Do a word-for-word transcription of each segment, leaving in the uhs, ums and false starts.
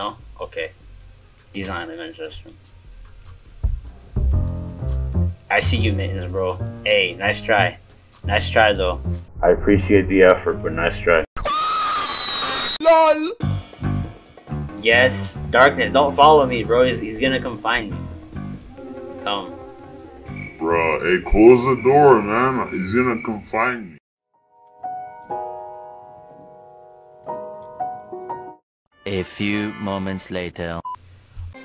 No? Okay. Design administration. I see you, Mittens, bro. Hey, nice try. Nice try, though. I appreciate the effort, but nice try. LOL! Yes, Darkness, don't follow me, bro. He's, he's gonna come find me. Come. Bruh, hey, close the door, man. He's gonna come find me. A few moments later.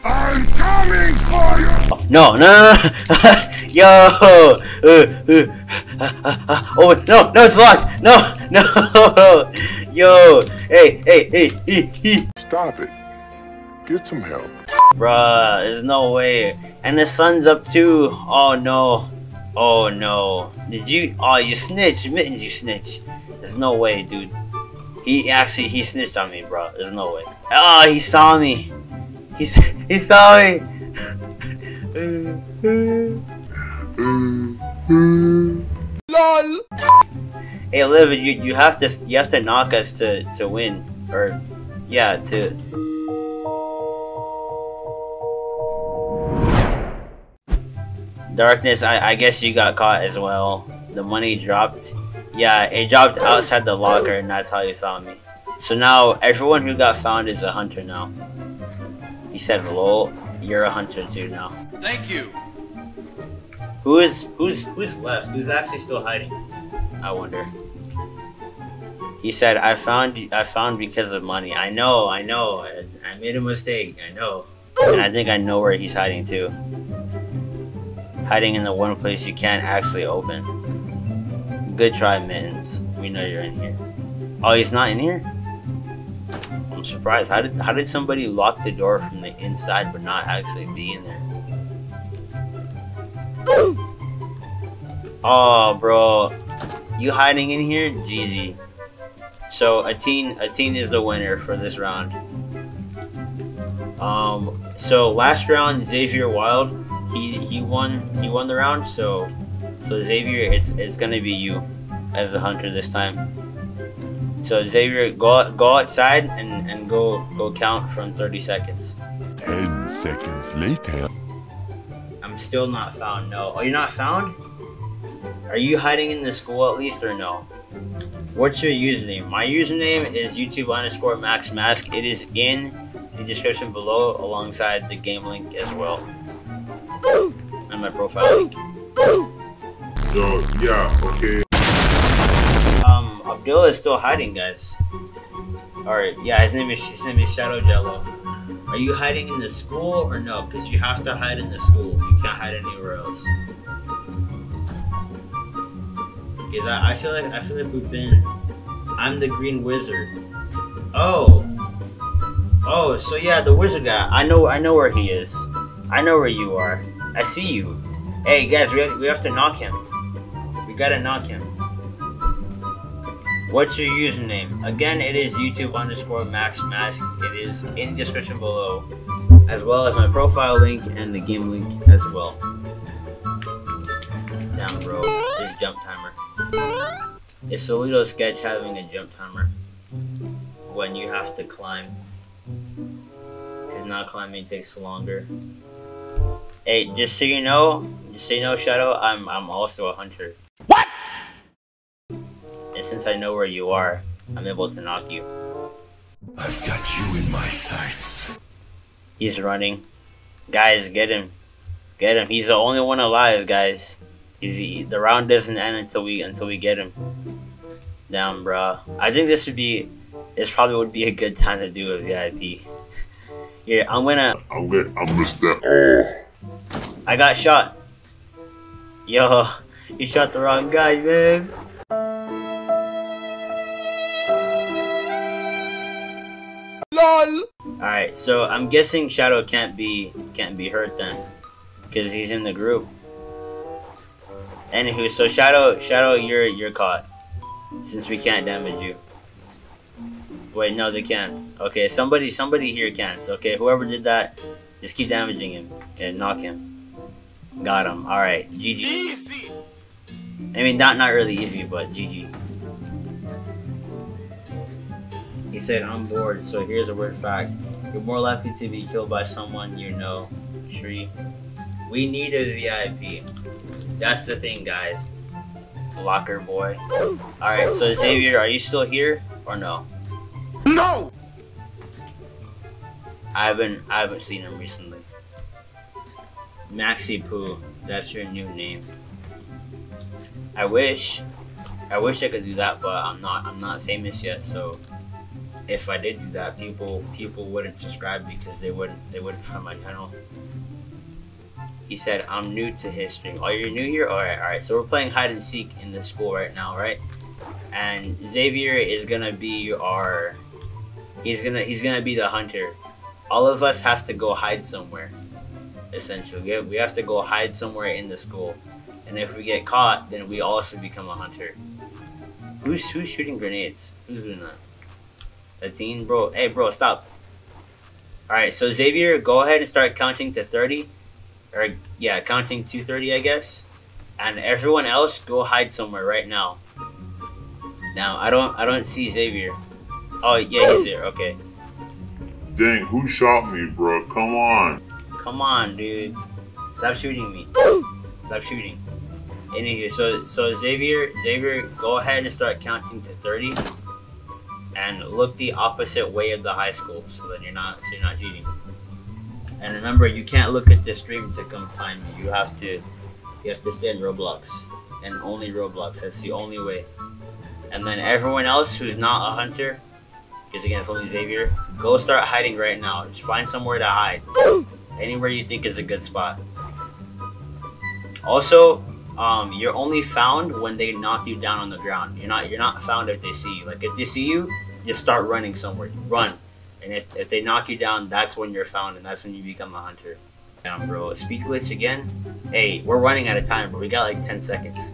I'm coming for you! Oh, no, no, no, no. Yo! Uh, uh, uh, uh, uh. Oh, no, no, it's locked! No, no! Yo! Hey, hey, hey, he, he! Stop it. Get some help. Bruh, there's no way. And the sun's up too. Oh, no. Oh, no. Did you? Oh, you snitch. Mittens, you snitch. There's no way, dude. He actually, he snitched on me, bro. There's no way. Oh, he saw me. He, he saw me. LOL. Hey, Liv, you you have to you have to knock us to to win, or yeah, to. Darkness, I I guess you got caught as well. The money dropped. Yeah, it dropped outside the locker, and that's how you found me. So now everyone who got found is a hunter now. He said, "Lol, you're a hunter too now." Thank you. Who is who's who's left? Who's actually still hiding? I wonder. He said, "I found I found because of money." I know, I know. I, I made a mistake. I know, and I think I know where he's hiding too. Hiding in the one place you can't actually open. Good try, Mittens. We know you're in here. Oh, he's not in here? I'm surprised. How did, how did somebody lock the door from the inside but not actually be in there? Oh, bro. You hiding in here? G G. So, a teen, a teen is the winner for this round. Um, so, last round, Xavier Wilde. He he won he won the round, so so Xavier, it's it's gonna be you as the hunter this time. So Xavier, go go outside and and go go count from thirty seconds. Ten seconds later. I'm still not found. No, oh, you're not found. Are you hiding in the school at least or no? What's your username? My username is YouTube underscore MaxMASK. It is in the description below alongside the game link as well. And my profile. So yeah, okay. Um, Abdullah is still hiding, guys. All right, yeah, his name is his name is Shadow Jello. Are you hiding in the school or no? Because you have to hide in the school. You can't hide anywhere else. Because I, I feel like I feel like we've been. I'm the Green Wizard. Oh. Oh, so yeah, the wizard guy. I know I know where he is. I know where you are. I see you. Hey guys, we have, we have to knock him. We gotta knock him. What's your username? Again, it is YouTube underscore MaxMask. It is in the description below, as well as my profile link and the game link as well. Damn bro, this jump timer. It's a little sketch having a jump timer when you have to climb. Because now climbing takes longer. Hey, just so you know, just so you know, Shadow, I'm I'm also a hunter. What? And since I know where you are, I'm able to knock you. I've got you in my sights. He's running. Guys, get him. Get him. He's the only one alive, guys. He's, the round doesn't end until we until we get him. Damn, bruh. I think this would be this probably would be a good time to do a V I P. Yeah, I'm gonna I'm gonna I'm gonna step. Oh. I got shot. Yo, you shot the wrong guy, man. LOL. Alright, so I'm guessing Shadow can't be can't be hurt then. Cause he's in the group. Anywho, so Shadow Shadow you're you're caught. Since we can't damage you. Wait, no they can't. Okay, somebody somebody here can't. Okay, whoever did that, just keep damaging him and knock him. Got him. All right, G G. Easy. I mean, not not really easy, but G G. He said, "I'm bored." So here's a weird fact: you're more likely to be killed by someone you know. Tree. We need a V I P. That's the thing, guys. Locker boy. Alright, so Xavier, are you still here or no? No! I haven't I haven't seen him recently. Maxi Poo, that's your new name. I wish I wish I could do that, but I'm not I'm not famous yet, so if I did do that, people people wouldn't subscribe because they wouldn't they wouldn't find my channel. He said, I'm new to his stream. Oh, you're new here? Alright, alright. So we're playing hide and seek in the school right now, right? And Xavier is gonna be our he's gonna he's gonna be the hunter. All of us have to go hide somewhere. Essentially. We have to go hide somewhere in the school. And if we get caught, then we also become a hunter. Who's who's shooting grenades? Who's doing that? Latin, bro. Hey bro, stop. Alright, so Xavier, go ahead and start counting to thirty. Or yeah, counting to thirty, I guess. And everyone else, go hide somewhere right now. Now I don't, I don't see Xavier. Oh yeah, he's there. Okay. Dang, who shot me, bro? Come on. Come on, dude. Stop shooting me. Stop shooting. Anyway, so so Xavier, Xavier, go ahead and start counting to thirty, and look the opposite way of the high school, so that you're not, so you're not cheating. And remember, you can't look at the stream to come find me. You have to, you have to stay in Roblox, and only Roblox. That's the only way. And then everyone else who's not a hunter, is against only Xavier. Go start hiding right now. Just find somewhere to hide. Anywhere you think is a good spot. Also, um, you're only found when they knock you down on the ground. You're not, you're not found if they see you. Like if they see you, just start running somewhere. Run. And if, if they knock you down, that's when you're found, and that's when you become a hunter. Damn, bro. Speed glitch again? Hey, we're running out of time, but we got like ten seconds.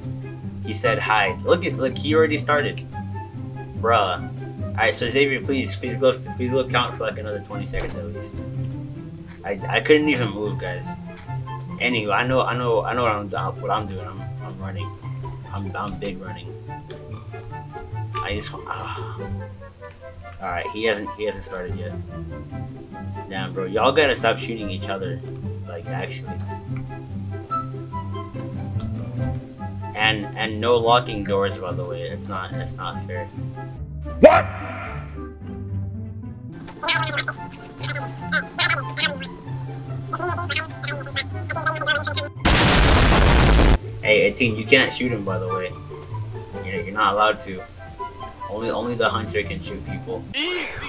He said hide. Look at, look, he already started. Bruh. Alright, so Xavier, please, please go, please go count for like another twenty seconds at least. I, I couldn't even move, guys. Anyway, I know, I know, I know what I'm, what I'm doing. I'm, I'm running. I'm, I'm big running. I just want. Ah. All right, he hasn't he hasn't started yet. Damn, bro, y'all gotta stop shooting each other, like actually. And and no locking doors, by the way. It's not it's not fair. What? Hey, eighteen, you can't shoot him, by the way. You're, you're not allowed to. Only, only the hunter can shoot people. Easy.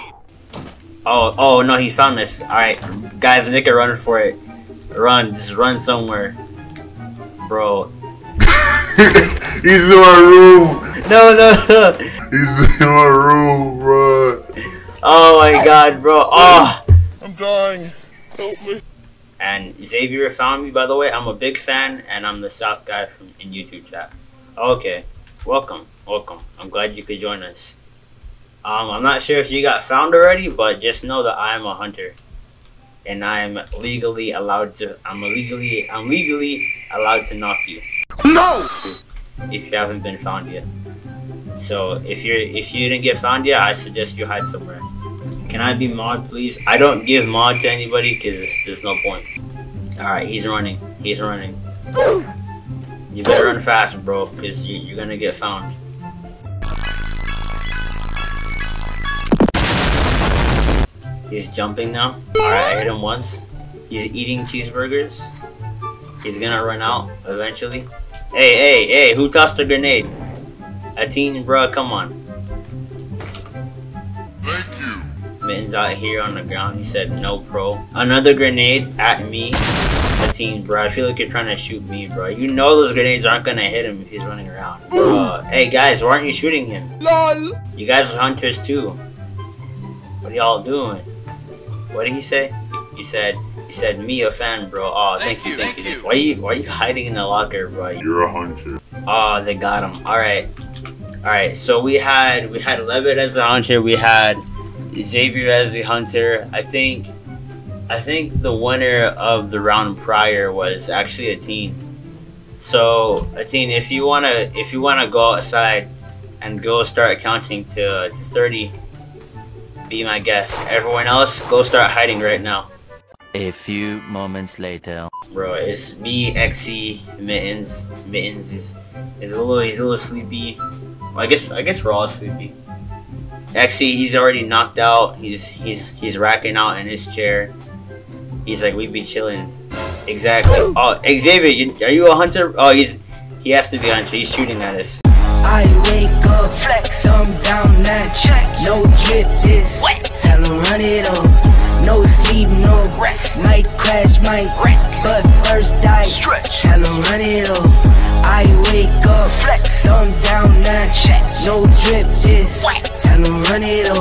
Oh, oh no, he found us. All right, guys, make a run for it. Run, just run somewhere, bro. He's in my room. No, no, no. He's in my room, bro. Oh my God, bro. Oh, I'm dying. Help me. And Xavier found me. By the way, I'm a big fan, and I'm the South guy from in YouTube chat. Okay, welcome. Welcome. I'm glad you could join us. Um, I'm not sure if you got found already, but just know that I'm a hunter, and I'm legally allowed to. I'm legally. I'm legally allowed to knock you. No. If you haven't been found yet. So if you're if you didn't get found yet, I suggest you hide somewhere. Can I be mod, please? I don't give mod to anybody because there's no point. All right, he's running. He's running. You better run fast, bro, because you, you're gonna get found. He's jumping now. Alright, I hit him once. He's eating cheeseburgers. He's gonna run out eventually. Hey, hey, hey, who tossed a grenade? A teen, bruh, come on. Thank you. Mittens out here on the ground. He said, no, pro. Another grenade at me. A teen, bruh, I feel like you're trying to shoot me, bruh. You know those grenades aren't gonna hit him if he's running around. Bruh. Hey, guys, why aren't you shooting him? LOL. You guys are hunters, too. What are y'all doing? What did he say? He said, he said, me a fan, bro. Oh, thank, thank you, thank you. you. Why are you, why are you hiding in the locker, bro? You're a hunter. Oh, they got him. All right, all right. So we had, we had Levitt as a hunter. We had Xavier as a hunter. I think, I think the winner of the round prior was actually a teen. So a teen, if you wanna, if you wanna go outside and go start counting to to thirty. be my guest. Everyone else, go start hiding right now. A few moments later. Bro, it's me, Exy, Mittens. Mittens is is a little he's a little sleepy. Well, I guess I guess we're all sleepy. Exy, he's already knocked out. He's he's he's racking out in his chair. He's like, we've been chilling. Exactly. Oh, Xavier, you, are you a hunter? Oh, he's he has to be a hunter. He's shooting at us. I wake up, flex, I'm down that check. No drip is wet. Tell him run it up. No sleep, no rest. Might crash, might wreck. But first I stretch. Tell him run it up. I wake up, flex, I'm down that check. No drip is wet. Tell him run it up.